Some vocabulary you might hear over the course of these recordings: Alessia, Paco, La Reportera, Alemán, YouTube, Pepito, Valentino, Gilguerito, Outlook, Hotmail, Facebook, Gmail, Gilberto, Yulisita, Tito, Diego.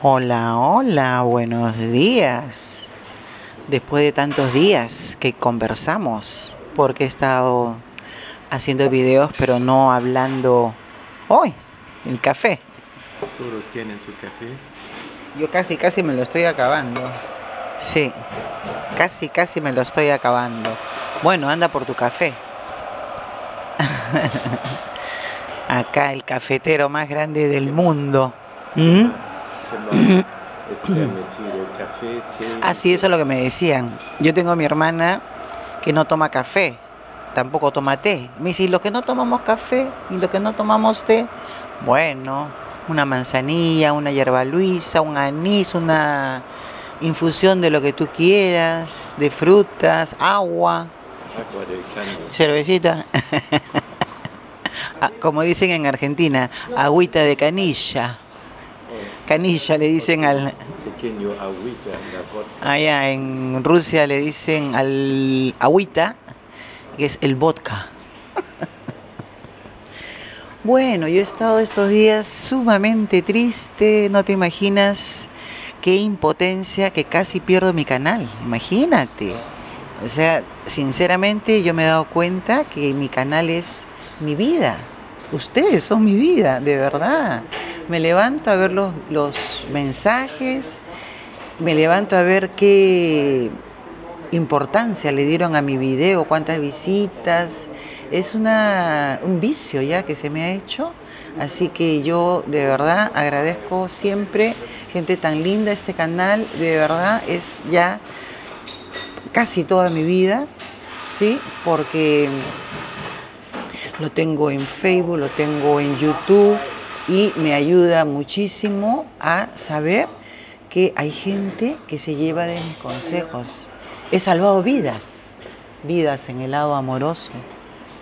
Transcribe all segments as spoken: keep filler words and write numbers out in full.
Hola, hola, buenos días. Después de tantos días que conversamos, porque he estado haciendo videos, pero no hablando hoy, el café. Todos tienen su café. Yo casi, casi me lo estoy acabando. Sí, casi, casi me lo estoy acabando. Bueno, anda por tu café. Acá el cafetero más grande del mundo. ¿Mm? Ah, sí, eso es lo que me decían. Yo tengo a mi hermana que no toma café, tampoco toma té. Me dice, ¿y los que no tomamos café? ¿Y los que no tomamos té? Bueno, una manzanilla, una yerba luisa, un anís, una infusión de lo que tú quieras, de frutas, agua, cervecita. Como dicen en Argentina, agüita de canilla. Canilla le dicen al... Pequeño agüita. Allá en Rusia le dicen al agüita, que es el vodka. Bueno, yo he estado estos días sumamente triste, no te imaginas qué impotencia, que casi pierdo mi canal, imagínate. O sea, sinceramente yo me he dado cuenta que mi canal es mi vida. Ustedes son mi vida, de verdad. Me levanto a ver los, los mensajes, me levanto a ver qué importancia le dieron a mi video, cuántas visitas. Es una, un vicio ya que se me ha hecho. Así que yo de verdad agradezco siempre, gente tan linda, este canal. De verdad es ya casi toda mi vida, ¿sí? Porque... lo tengo en Facebook, lo tengo en YouTube y me ayuda muchísimo a saber que hay gente que se lleva de mis consejos. He salvado vidas, vidas en el lado amoroso.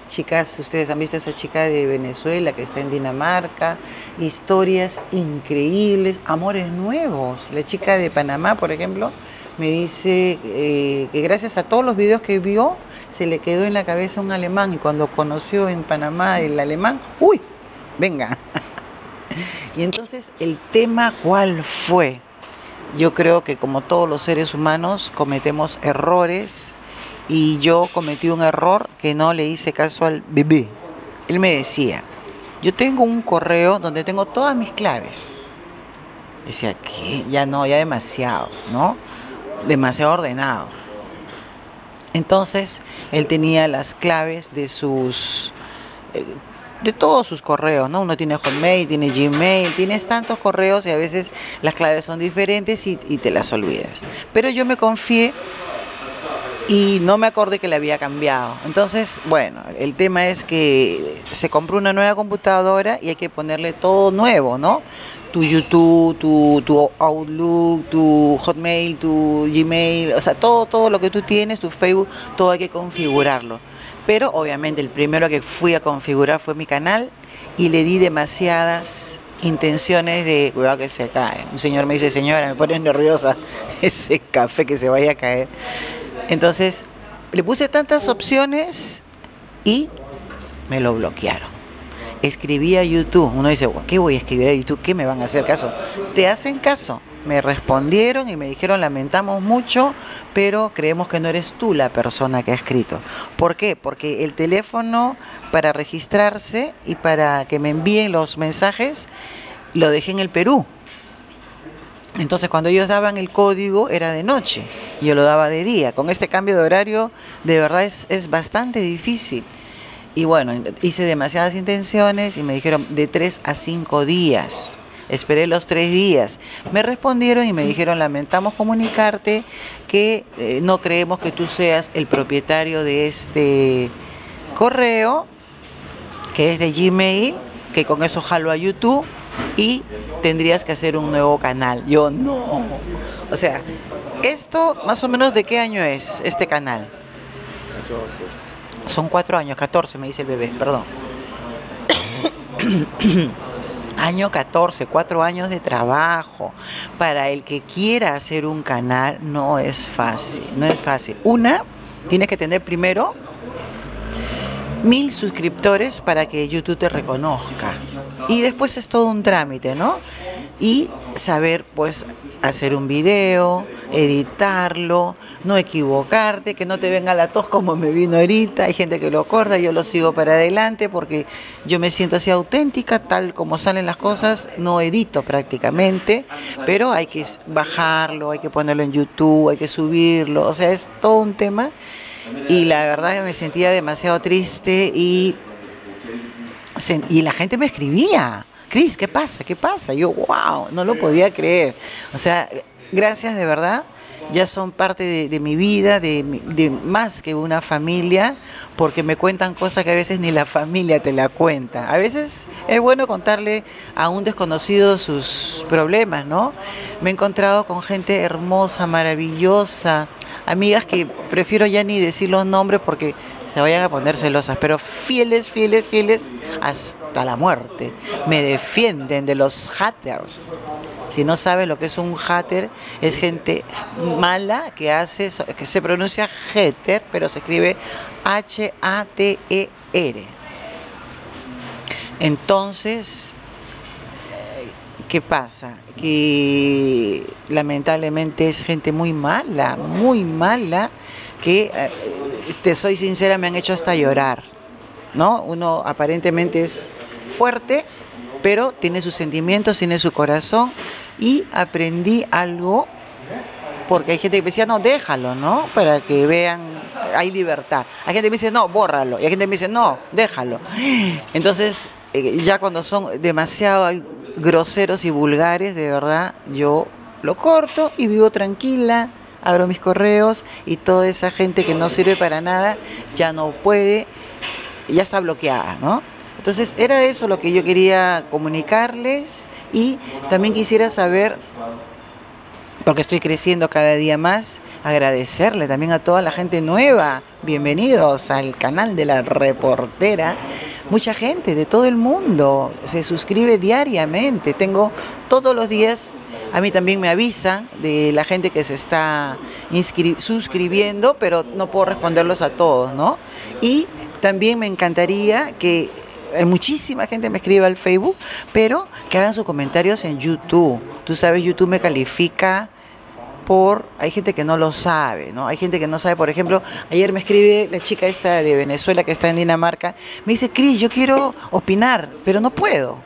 Chicas, ustedes han visto a esa chica de Venezuela que está en Dinamarca, historias increíbles, amores nuevos. La chica de Panamá, por ejemplo, me dice eh, que gracias a todos los videos que vio, se le quedó en la cabeza un alemán, y cuando conoció en Panamá el alemán, ¡uy! ¡Venga! Y entonces, ¿el tema cuál fue? Yo creo que como todos los seres humanos cometemos errores, y yo cometí un error que no le hice caso al bebé. Él me decía, yo tengo un correo donde tengo todas mis claves. Decía, ¿qué? Ya no, ya demasiado, ¿no? Demasiado ordenado. Entonces, él tenía las claves de sus, de todos sus correos, ¿no? Uno tiene Hotmail, tiene Gmail, tienes tantos correos y a veces las claves son diferentes y, y te las olvidas. Pero yo me confié y no me acordé que le había cambiado. Entonces, bueno, el tema es que se compró una nueva computadora y hay que ponerle todo nuevo, ¿no? Tu YouTube, tu, tu Outlook, tu Hotmail, tu Gmail, o sea, todo, todo lo que tú tienes, tu Facebook, todo hay que configurarlo. Pero obviamente el primero que fui a configurar fue mi canal y le di demasiadas intenciones de, cuidado que se cae. Un señor me dice, señora, me pone nerviosa ese café que se vaya a caer. Entonces, le puse tantas opciones y me lo bloquearon. Escribí a YouTube. Uno dice, ¿qué voy a escribir a YouTube? ¿Qué me van a hacer caso? Te hacen caso. Me respondieron y me dijeron, lamentamos mucho, pero creemos que no eres tú la persona que ha escrito. ¿Por qué? Porque el teléfono para registrarse y para que me envíen los mensajes, lo dejé en el Perú. Entonces, cuando ellos daban el código, era de noche. Yo lo daba de día. Con este cambio de horario, de verdad, es, es bastante difícil. Y bueno, hice demasiadas intenciones y me dijeron de tres a cinco días. Esperé los tres días. Me respondieron y me dijeron, lamentamos comunicarte que eh, no creemos que tú seas el propietario de este correo, que es de Gmail, que con eso jalo a YouTube y tendrías que hacer un nuevo canal. Yo, no. O sea, esto más o menos, ¿de qué año es este canal? Son cuatro años, catorce me dice el bebé, perdón. Año catorce, cuatro años de trabajo. Para el que quiera hacer un canal no es fácil, no es fácil. Una, tienes que tener primero mil suscriptores para que YouTube te reconozca. y después es todo un trámite, ¿no? Y saber, pues, hacer un video, editarlo, no equivocarte, que no te venga la tos como me vino ahorita. Hay gente que lo corta, yo lo sigo para adelante porque yo me siento así auténtica, tal como salen las cosas. No edito prácticamente, pero hay que bajarlo, hay que ponerlo en YouTube, hay que subirlo, o sea, es todo un tema. Y la verdad que me sentía demasiado triste y, y la gente me escribía: Cris, ¿qué pasa? ¿Qué pasa? Yo, wow, no lo podía creer. O sea, gracias de verdad, ya son parte de, de mi vida, de, de más que una familia, porque me cuentan cosas que a veces ni la familia te la cuenta. A veces es bueno contarle a un desconocido sus problemas, ¿no? Me he encontrado con gente hermosa, maravillosa, amigas que prefiero ya ni decir los nombres porque se vayan a poner celosas, pero fieles, fieles, fieles hasta la muerte. Me defienden de los haters. Si no sabes lo que es un hater, es gente mala que hace, que se pronuncia hater, pero se escribe H A T E R. Entonces, ¿qué pasa? Que lamentablemente es gente muy mala, muy mala, que, te soy sincera, me han hecho hasta llorar, ¿no? Uno aparentemente es fuerte, pero tiene sus sentimientos, tiene su corazón, y aprendí algo, porque hay gente que me decía, no, déjalo, ¿no? Para que vean, hay libertad. Hay gente que me dice, no, bórralo, y hay gente que me dice, no, déjalo. Entonces, ya cuando son demasiado groseros y vulgares, de verdad, yo lo corto y vivo tranquila, abro mis correos y toda esa gente que no sirve para nada ya no puede, ya está bloqueada, ¿no? Entonces era eso lo que yo quería comunicarles, y también quisiera saber, porque estoy creciendo cada día más, agradecerle también a toda la gente nueva. Bienvenidos al canal de La Reportera. Mucha gente de todo el mundo se suscribe diariamente. Tengo todos los días, a mí también me avisan de la gente que se está suscribiendo, pero no puedo responderlos a todos, ¿no? Y también me encantaría que muchísima gente me escribe al Facebook, pero que hagan sus comentarios en YouTube. Tú sabes, YouTube me califica por... Hay gente que no lo sabe, ¿no? Hay gente que no sabe. Por ejemplo, ayer me escribe la chica esta de Venezuela que está en Dinamarca. Me dice, Cris, yo quiero opinar, pero no puedo.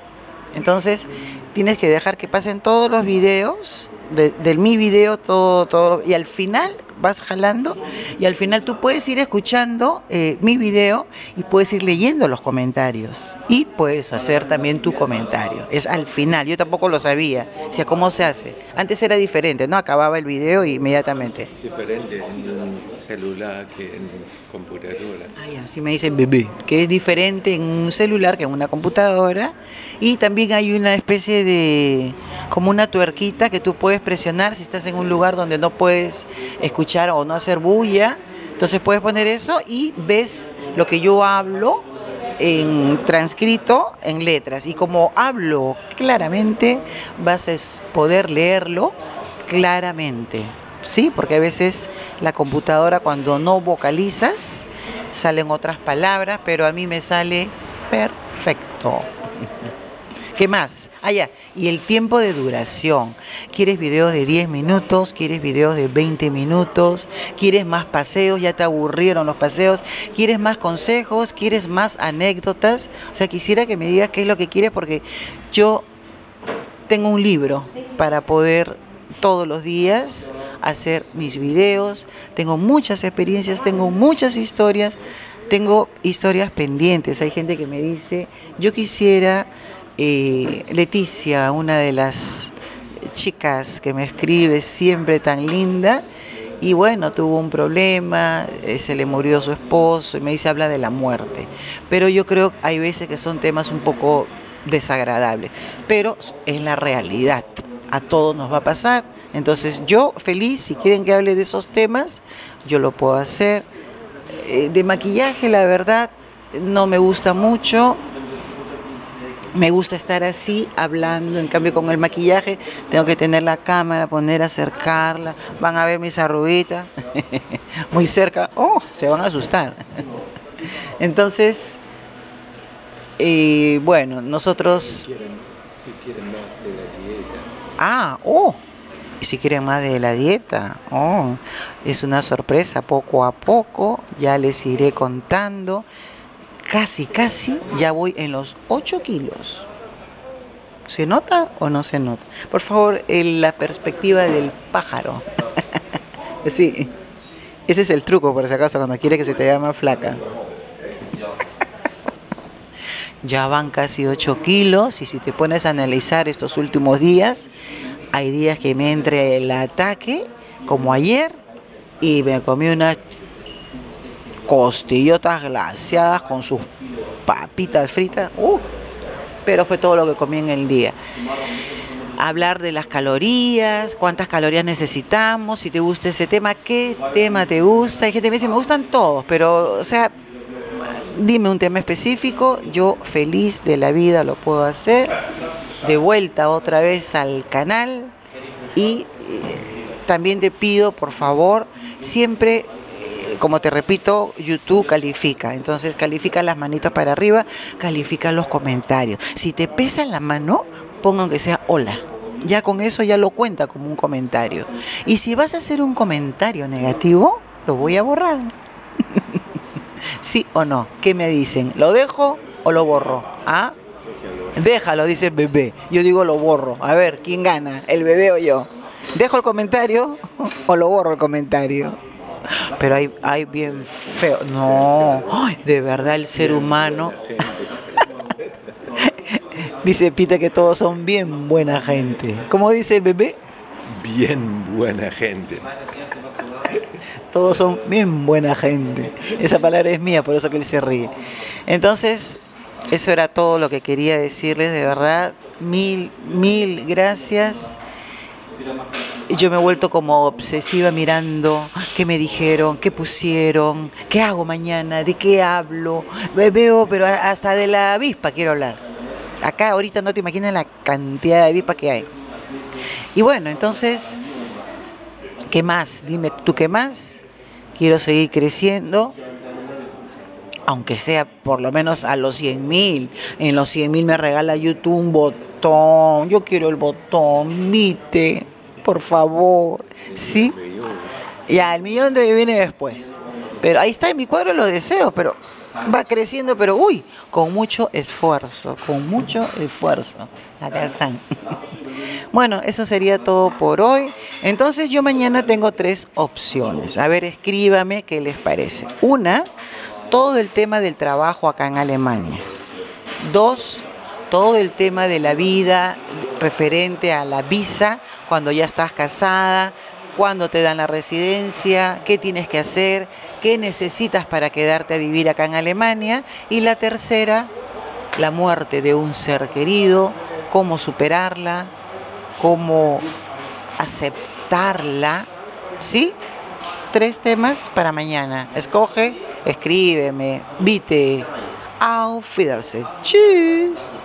Entonces, tienes que dejar que pasen todos los videos, de, de mi video, todo, todo. Y al final vas jalando, y al final tú puedes ir escuchando eh, mi video y puedes ir leyendo los comentarios y puedes hacer también tu comentario. Es al final, yo tampoco lo sabía, o sea, cómo se hace. Antes era diferente, ¿no? Acababa el video e inmediatamente. Diferente en celular que en computadora. Ah, ya, sí me dicen bebé, que es diferente en un celular que en una computadora, y también hay una especie de... como una tuerquita que tú puedes presionar si estás en un lugar donde no puedes escuchar o no hacer bulla. Entonces puedes poner eso y ves lo que yo hablo en transcrito en letras. Y como hablo claramente, vas a poder leerlo claramente, ¿sí? Porque a veces la computadora, cuando no vocalizas, salen otras palabras, pero a mí me sale perfecto. ¿Qué más? Ah, ya. Y el tiempo de duración. ¿Quieres videos de diez minutos? ¿Quieres videos de veinte minutos? ¿Quieres más paseos? Ya te aburrieron los paseos. ¿Quieres más consejos? ¿Quieres más anécdotas? O sea, quisiera que me digas qué es lo que quieres, porque yo tengo un libro para poder todos los días hacer mis videos. Tengo muchas experiencias, tengo muchas historias, tengo historias pendientes. Hay gente que me dice, yo quisiera... Eh, Leticia, una de las chicas que me escribe siempre tan linda, y bueno, tuvo un problema, eh, se le murió su esposo, y me dice, habla de la muerte, pero yo creo que hay veces que son temas un poco desagradables, pero es la realidad, a todos nos va a pasar. Entonces yo feliz, si quieren que hable de esos temas, yo lo puedo hacer. Eh, de maquillaje, la verdad, no me gusta mucho. Me gusta estar así, hablando. En cambio, con el maquillaje, tengo que tener la cámara, poner, acercarla. Van a ver mis arruguitas muy cerca. ¡Oh! Se van a asustar. Entonces, Y bueno, nosotros... Si quieren, si quieren más de la dieta. Ah, oh. Si quieren más de la dieta, oh, es una sorpresa, poco a poco ya les iré contando. Casi, casi ya voy en los ocho kilos. ¿Se nota o no se nota? Por favor, en la perspectiva del pájaro. Sí, ese es el truco, por si acaso, cuando quiere que se te vea más flaca. Ya van casi ocho kilos, y si te pones a analizar estos últimos días, hay días que me entre el ataque, como ayer, y me comí unas costillotas glaseadas con sus papitas fritas. Uh, pero fue todo lo que comí en el día. Hablar de las calorías, cuántas calorías necesitamos, si te gusta ese tema, qué tema te gusta. Hay gente que me dice, me gustan todos, pero, o sea, dime un tema específico, yo feliz de la vida lo puedo hacer. De vuelta otra vez al canal, y también te pido, por favor, siempre, como te repito, YouTube califica. Entonces califica las manitos para arriba, califica los comentarios. Si te pesa la mano, pongan que sea hola. Ya con eso ya lo cuenta como un comentario. Y si vas a hacer un comentario negativo, lo voy a borrar. ¿Sí o no? ¿Qué me dicen? ¿Lo dejo o lo borro? ¿Ah? Déjalo, dice el bebé. Yo digo lo borro. A ver, ¿quién gana? ¿El bebé o yo? ¿Dejo el comentario o lo borro el comentario? Pero hay, hay bien feo. No, ¡ay! De verdad el ser humano. Dice Pita que todos son bien buena gente. ¿Cómo dice el bebé? Bien buena gente. Todos son bien buena gente. Esa palabra es mía, por eso que él se ríe. Entonces, eso era todo lo que quería decirles, de verdad. Mil, mil gracias. Yo me he vuelto como obsesiva mirando qué me dijeron, qué pusieron, qué hago mañana, de qué hablo. Me veo, pero hasta de la avispa quiero hablar. Acá ahorita no te imaginas la cantidad de avispa que hay. Y bueno, entonces, ¿qué más? Dime tú qué más. Quiero seguir creciendo, aunque sea por lo menos a los cien mil. En los cien mil me regala YouTube un botón. Yo quiero el botón, vite, por favor. ¿Sí? Ya, el millón de viene después. Pero ahí está en mi cuadro los deseos, pero va creciendo, pero uy, con mucho esfuerzo, con mucho esfuerzo. Acá están. Bueno, eso sería todo por hoy. Entonces yo mañana tengo tres opciones. A ver, escríbame qué les parece. Una, todo el tema del trabajo acá en Alemania. Dos, todo el tema de la vida referente a la visa, cuando ya estás casada, cuando te dan la residencia, qué tienes que hacer, qué necesitas para quedarte a vivir acá en Alemania. Y la tercera, la muerte de un ser querido, cómo superarla, cómo aceptarla, ¿sí? Tres temas para mañana. Escoge, escríbeme, vite, auf Wiedersehen. Tschüss.